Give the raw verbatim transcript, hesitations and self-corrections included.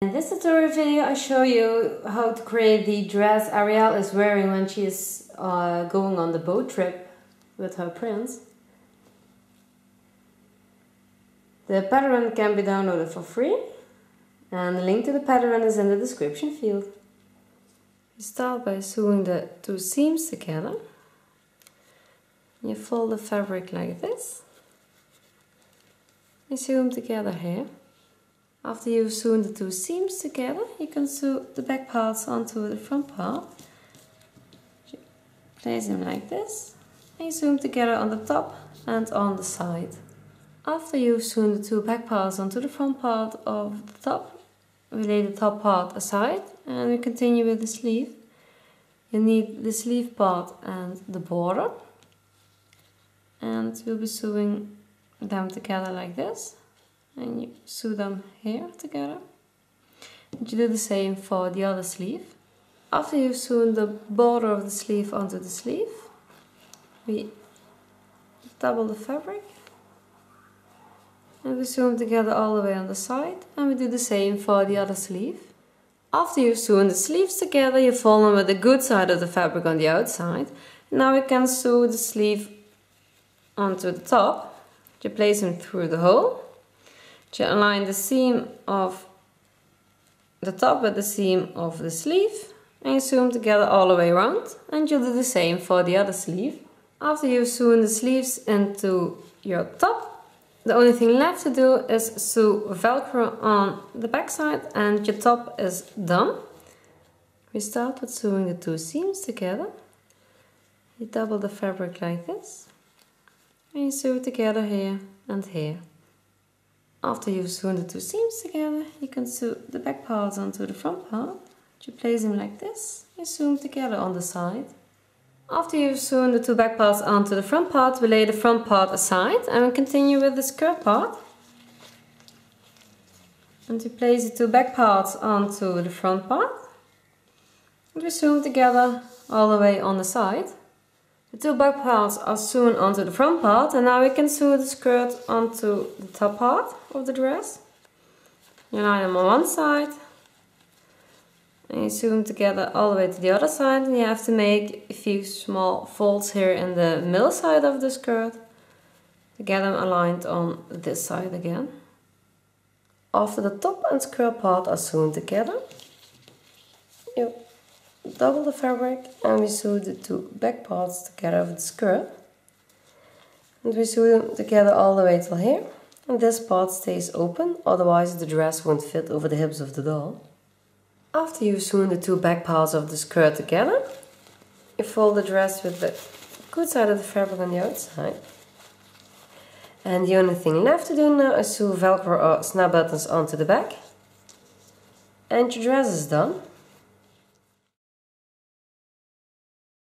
In this tutorial video I show you how to create the dress Ariel is wearing when she is uh, going on the boat trip with her prince. The pattern can be downloaded for free and the link to the pattern is in the description field. You start by sewing the two seams together. You fold the fabric like this. You sew them together here. After you've sewn the two seams together, you can sew the back parts onto the front part. Place them like this, and you sew them together on the top and on the side. After you've sewn the two back parts onto the front part of the top, we lay the top part aside and we continue with the sleeve. You need the sleeve part and the border, and we'll be sewing them together like this. And you sew them here together. And you do the same for the other sleeve. After you've sewn the border of the sleeve onto the sleeve, we double the fabric and we sew them together all the way on the side, and we do the same for the other sleeve. After you've sewn the sleeves together, you fold them with the good side of the fabric on the outside. Now you can sew the sleeve onto the top. You place them through the hole. You align the seam of the top with the seam of the sleeve and you sew them together all the way around, and you'll do the same for the other sleeve. After you've sewn the sleeves into your top, the only thing left to do is sew velcro on the back side and your top is done. We start with sewing the two seams together. You double the fabric like this and you sew it together here and here. After you've sewn the two seams together, you can sew the back parts onto the front part. You place them like this, you sew them together on the side. After you've sewn the two back parts onto the front part, we lay the front part aside and we continue with the skirt part. And we place the two back parts onto the front part. And we sew them together all the way on the side. The two back parts are sewn onto the front part, and now we can sew the skirt onto the top part of the dress. You line them on one side and you sew them together all the way to the other side, and you have to make a few small folds here in the middle side of the skirt to get them aligned on this side again. After the top and skirt part are sewn together, you double the fabric and we sew the two back parts together of the skirt, and we sew them together all the way till here, and this part stays open, otherwise the dress won't fit over the hips of the doll. After you've sewn the two back parts of the skirt together, you fold the dress with the good side of the fabric on the outside, and the only thing left to do now is sew velcro or snap buttons onto the back, and your dress is done.